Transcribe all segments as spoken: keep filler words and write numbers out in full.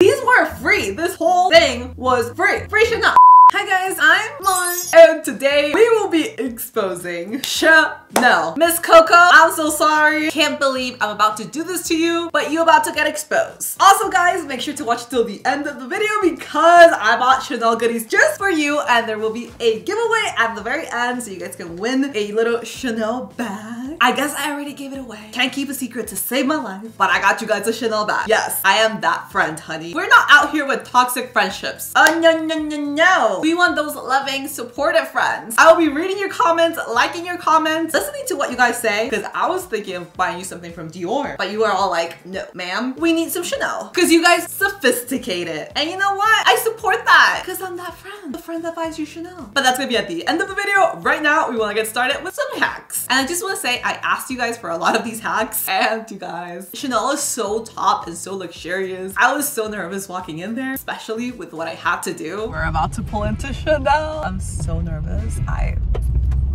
These weren't free. This whole thing was free. Free Chanel. Hi guys, I'm Lauren, and today we will be exposing Chanel. Miss Coco, I'm so sorry. Can't believe I'm about to do this to you, but you're about to get exposed. Also guys, make sure to watch till the end of the video because I bought Chanel goodies just for you, and there will be a giveaway at the very end so you guys can win a little Chanel bag. I guess I already gave it away. Can't keep a secret to save my life, but I got you guys a Chanel bag. Yes, I am that friend, honey. We're not out here with toxic friendships. Oh, no, no, no, no. We want those loving, supportive friends. I will be reading your comments, liking your comments, listening to what you guys say, because I was thinking of buying you something from Dior, but you are all like, no, ma'am, we need some Chanel, because you guys sophisticated. And you know what? I support that, because I'm that friend, the friend that buys you Chanel. But that's gonna be at the end of the video. Right now, we wanna get started with some hacks. And I just wanna say, I asked you guys for a lot of these hacks, and you guys, Chanel is so top and so luxurious. I was so nervous walking in there, especially with what I had to do. We're about to pull into Chanel. I'm so nervous. I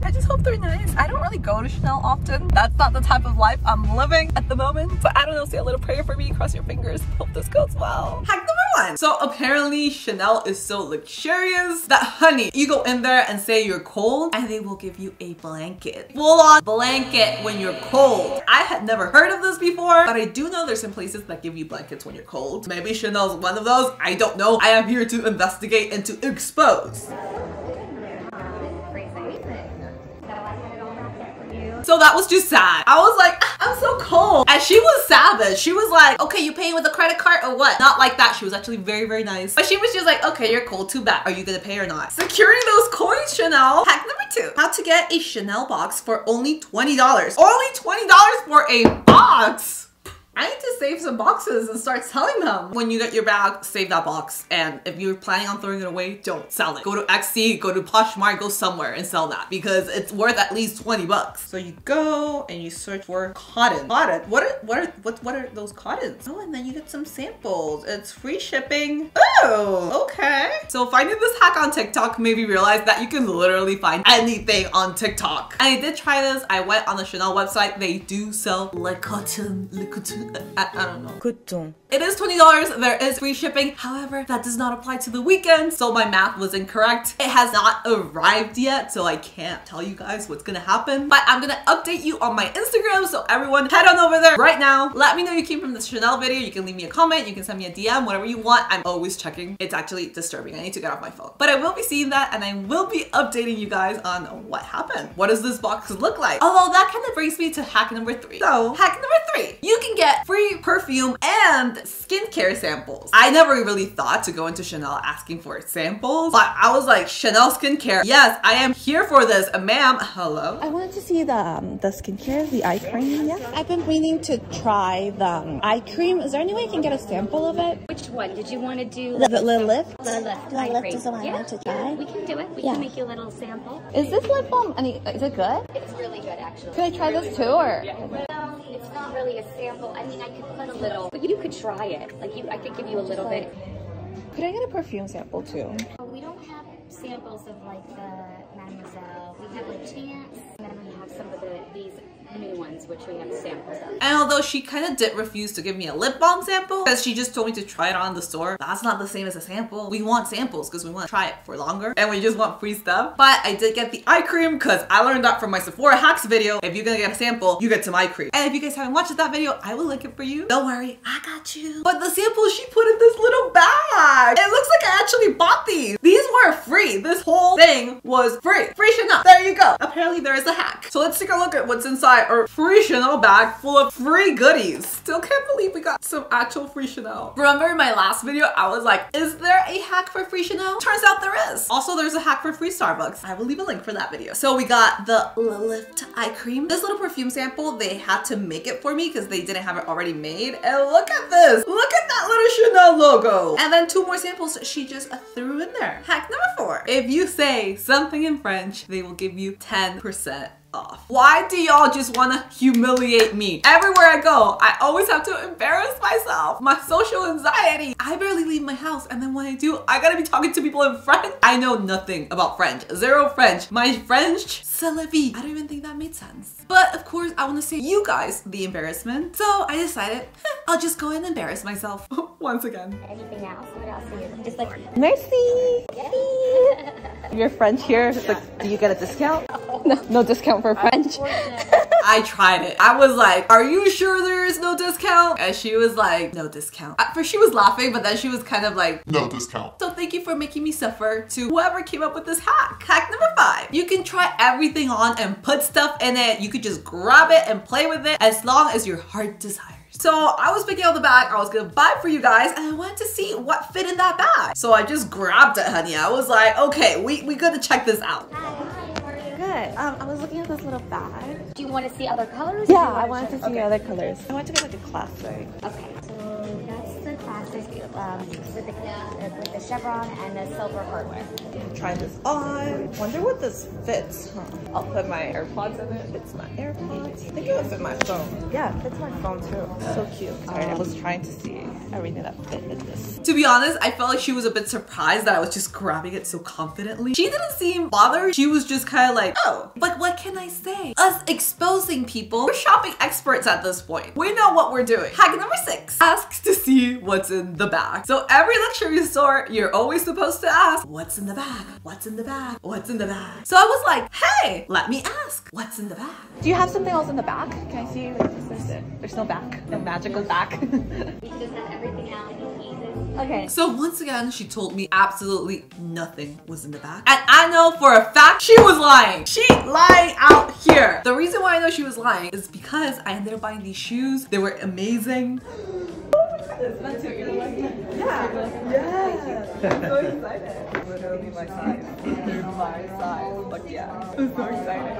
I just hope they're nice. I don't really go to Chanel often. That's not the type of life I'm living at the moment. But I don't know, say a little prayer for me. Cross your fingers. Hope this goes well. Hack number one. So apparently Chanel is so luxurious that, honey, you go in there and say you're cold and they will give you a blanket. Full on blanket when you're cold. I had never heard of this before, but I do know there's some places that give you blankets when you're cold. Maybe Chanel's one of those. I don't know. I am here to investigate and to expose. So that was just sad. I was like, ah, I'm so cold. And she was savage. She was like, okay, you paying with a credit card or what? Not like that. She was actually very, very nice. But she was just like, okay, you're cold, too bad. Are you gonna pay or not? Securing those coins, Chanel. Hack number two. How to get a Chanel box for only twenty dollars. Only twenty dollars for a box. I need to save some boxes and start selling them. When you get your bag, save that box. And if you're planning on throwing it away, don't sell it. Go to X C, go to Poshmark, go somewhere and sell that because it's worth at least twenty bucks. So you go and you search for cotton. Cotton, what are, what are, what, what are those cottons? Oh, and then you get some samples. It's free shipping. Oh, okay. So finding this hack on TikTok made me realize that you can literally find anything on TikTok. And I did try this. I went on the Chanel website. They do sell le cotton, le cotton. I, I don't know. Cotton. It is twenty dollars. There is free shipping. However, that does not apply to the weekend. So my math was incorrect. It has not arrived yet. So I can't tell you guys what's gonna happen. But I'm gonna update you on my Instagram. So everyone head on over there right now. Let me know you came from this Chanel video. You can leave me a comment. You can send me a D M. Whatever you want. I'm always checking. It's actually disturbing. I need to get off my phone. But I will be seeing that and I will be updating you guys on what happened. What does this box look like? Although that kind of brings me to hack number three. So hack number three. You can get free perfume and skincare samples. I never really thought to go into Chanel asking for samples, but I was like, Chanel skincare. Yes, I am here for this. Ma'am, hello. I wanted to see the um, the skincare, the eye cream. Yeah, I've been meaning to try the um, eye cream. Is there any way I can get a sample of it? Which one? Did you want to do the, the, the lift? The lift. The lift is the one I want to try. We can do it. We yeah. can make you a little sample. Is this lip balm? I mean, is it good? It's really good, actually. Could I try really this too, or? Yeah. It's not really a sample. I mean, I could put a little, but you could try it. Like, you, I could give you a little bit. Could I get a perfume sample too? Oh, we don't have samples of like the Mademoiselle. We have a Chance, and then we have some of the these new ones, which we have samples of. And although she kind of did refuse to give me a lip balm sample because she just told me to try it on in the store, that's not the same as a sample. We want samples because we want to try it for longer and we just want free stuff. But I did get the eye cream because I learned that from my Sephora hacks video. If you're gonna get a sample, you get some eye cream. And if you guys haven't watched that video, I will link it for you. Don't worry, I got you. But the sample she put in this little bag, it looks like I actually bought these. These were free. This whole thing was free. Free Chanel. There you go. Apparently there is a hack. So let's take a look at what's inside our free Chanel bag full of free goodies. Still can't believe we got some actual free Chanel. Remember in my last video, I was like, is there a hack for free Chanel? Turns out there is. Also, there's a hack for free Starbucks. I will leave a link for that video. So we got the Lift eye cream. This little perfume sample, they had to make it for me because they didn't have it already made. And look at this. Look at that little Chanel logo. And then two more samples she just threw in there. Hack number four. If you say something in French, they will give you ten percent off. Why do y'all just wanna humiliate me? Everywhere I go, I always have to embarrass myself. My social anxiety. I barely leave my house, and then when I do, I gotta be talking to people in French. I know nothing about French. Zero French. My French, c'est la vie. I don't even think that made sense. But of course, I wanna save you guys the embarrassment. So I decided, huh, I'll just go and embarrass myself once again. Anything else? What else do you just like? Merci. Merci. Your French here, it's like, do you get a discount? No, no discount for French. I tried it. I was like, are you sure there is no discount? And she was like, no discount. At first she was laughing, but then she was kind of like, no discount. So thank you for making me suffer to whoever came up with this hack. Hack number five. You can try everything on and put stuff in it. You could just grab it and play with it as long as your heart desires. So I was picking out the bag I was gonna buy for you guys, and I wanted to see what fit in that bag. So I just grabbed it, honey. I was like, okay, we, we gotta check this out. Um, I was looking at this little bag. Do you want to see other colors? Yeah, I wanted to see okay. other colors. I want to go like a classic. Okay, so that's the classic um, with, the, uh, with the chevron and the silver hardware. Try this on. Wonder what this fits, huh? I'll put my AirPods in it. It's my AirPods. I think it would fit my phone. Yeah, it fits my phone too. So cute. Sorry, um, I was trying to see everything that fit in this. To be honest, I felt like she was a bit surprised that I was just grabbing it so confidently. She didn't seem bothered. She was just kind of like, oh, but what can I say? Us exposing people. We're shopping experts at this point. We know what we're doing. Hack number six. Ask to see what's in the bag. So every luxury store, you're always supposed to ask, what's in the bag? What's in the bag? What's in the bag? So I was like, hey, let me ask, what's in the bag? Do you have something else in the back? Can I see? There's, there's no back. No magical back. We just have everything out. Okay. So once again, she told me absolutely nothing was in the bag. And I know for a fact she was lying. She lied out here. The reason why I know she was lying is because I ended up buying these shoes. They were amazing. It's meant to be like, yeah, yeah. I'm so excited. Literally my size. They're my size. But yeah, I'm so excited.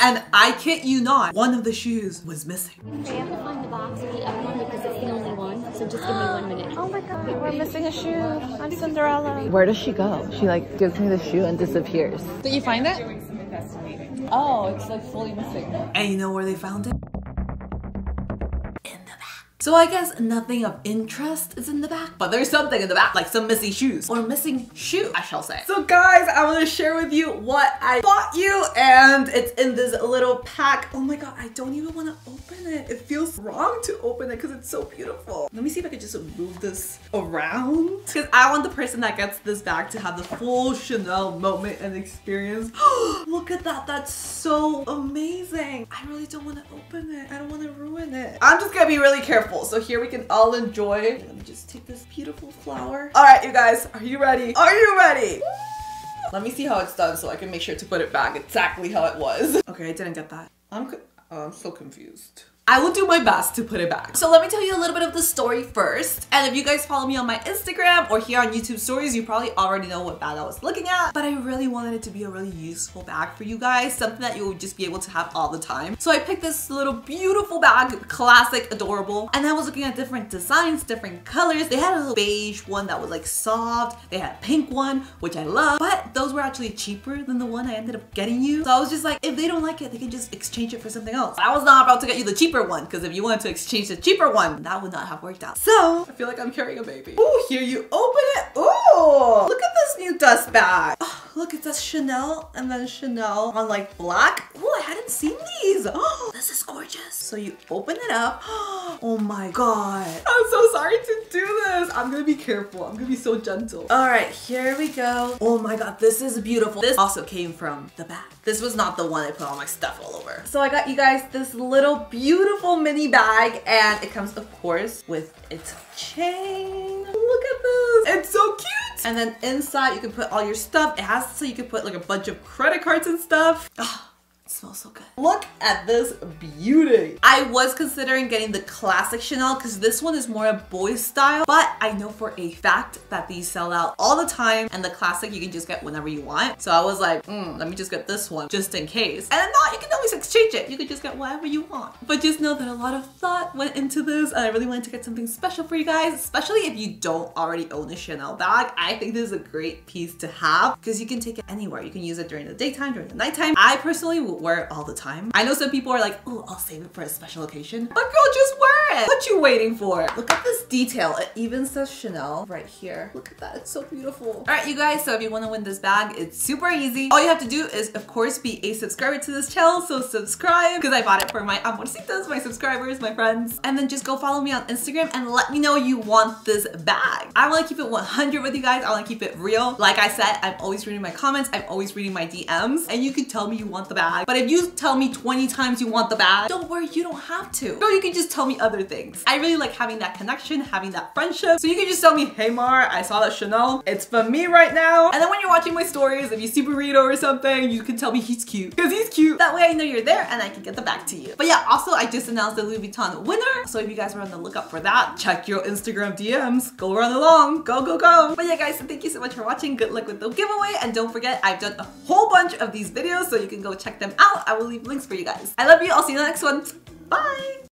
And I kid you not, one of the shoes was missing. I have to find the box of the other one because it's the only one. So just give me one minute. Oh my god, we're missing a shoe. I'm Cinderella. Where does she go? She like gives me the shoe and disappears. Did you find it? Oh, it's like fully missing. And you know where they found it? So I guess nothing of interest is in the back, but there's something in the back, like some missing shoes or missing shoe, I shall say. So guys, I want to share with you what I bought you, and it's in this little pack. Oh my god, I don't even want to open it. It feels wrong to open it because it's so beautiful. Let me see if I could just move this around because I want the person that gets this bag to have the full Chanel moment and experience. Look at that. That's so amazing. I really don't want to open it. I don't want to ruin it. I'm just going to be really careful. So here we can all enjoy. Let me just take this beautiful flower. All right, you guys, are you ready? Are you ready? Woo! Let me see how it's done so I can make sure to put it back exactly how it was. Okay, I didn't get that. I'm, oh, I'm so confused. I will do my best to put it back. So let me tell you a little bit of the story first. And if you guys follow me on my Instagram or here on YouTube stories, you probably already know what bag I was looking at, but I really wanted it to be a really useful bag for you guys, something that you would just be able to have all the time. So I picked this little beautiful bag, classic, adorable. And I was looking at different designs, different colors. They had a little beige one that was like soft. They had a pink one, which I love, but those were actually cheaper than the one I ended up getting you. So I was just like, if they don't like it, they can just exchange it for something else. I was not about to get you the cheaper one, because if you wanted to exchange the cheaper one, that would not have worked out. So I feel like I'm carrying a baby. Oh, here you open it. Oh, look at this new dust bag. Oh, look, it says Chanel and then Chanel on like black. Oh, I hadn't seen these. Oh, this is gorgeous. So you open it up. Oh my god, I'm so sorry to do this. I'm gonna be careful. I'm gonna be so gentle. All right, here we go. Oh my god, this is beautiful. This also came from the bag. This was not the one I put all my stuff all over. So I got you guys this little beautiful mini bag, and it comes of course with its chain. Look at this. It's so cute. And then inside you can put all your stuff. It has, so you can put like a bunch of credit cards and stuff. Oh, It smells so good. Look at this beauty. I was considering getting the classic Chanel because this one is more a boy's style, but I know for a fact that these sell out all the time and the classic you can just get whenever you want. So I was like, mm, let me just get this one just in case. And not, you can always exchange it. You can just get whatever you want. But just know that a lot of thought went into this and I really wanted to get something special for you guys, especially if you don't already own a Chanel bag. I think this is a great piece to have because you can take it anywhere. You can use it during the daytime, during the nighttime. I personally will wear it all the time. I know some people are like, oh, I'll save it for a special occasion, but girl, just wear it. What you waiting for? Look at this detail. It even says Chanel right here. Look at that, it's so beautiful. All right, you guys, so if you wanna win this bag, it's super easy. All you have to do is, of course, be a subscriber to this channel, so subscribe, because I bought it for my amorcitas, my subscribers, my friends, and then just go follow me on Instagram and let me know you want this bag. I wanna keep it one hundred with you guys. I wanna keep it real. Like I said, I'm always reading my comments, I'm always reading my D Ms, and you can tell me you want the bag, but if you tell me twenty times you want the bag, don't worry, you don't have to. Girl, you can just tell me other things. I really like having that connection, having that friendship. So you can just tell me, hey Mar, I saw that Chanel, it's for me right now. And then when you're watching my stories, if you see burrito or something, you can tell me he's cute, because he's cute. That way I know you're there and I can get the bag to you. But yeah, also I just announced the Louis Vuitton winner. So if you guys were on the lookout for that, check your Instagram D Ms, go run along, go, go, go. But yeah guys, thank you so much for watching. Good luck with the giveaway. And don't forget, I've done a whole bunch of these videos, so you can go check them out. I will leave links for you guys. I love you. I'll see you in the next one. Bye.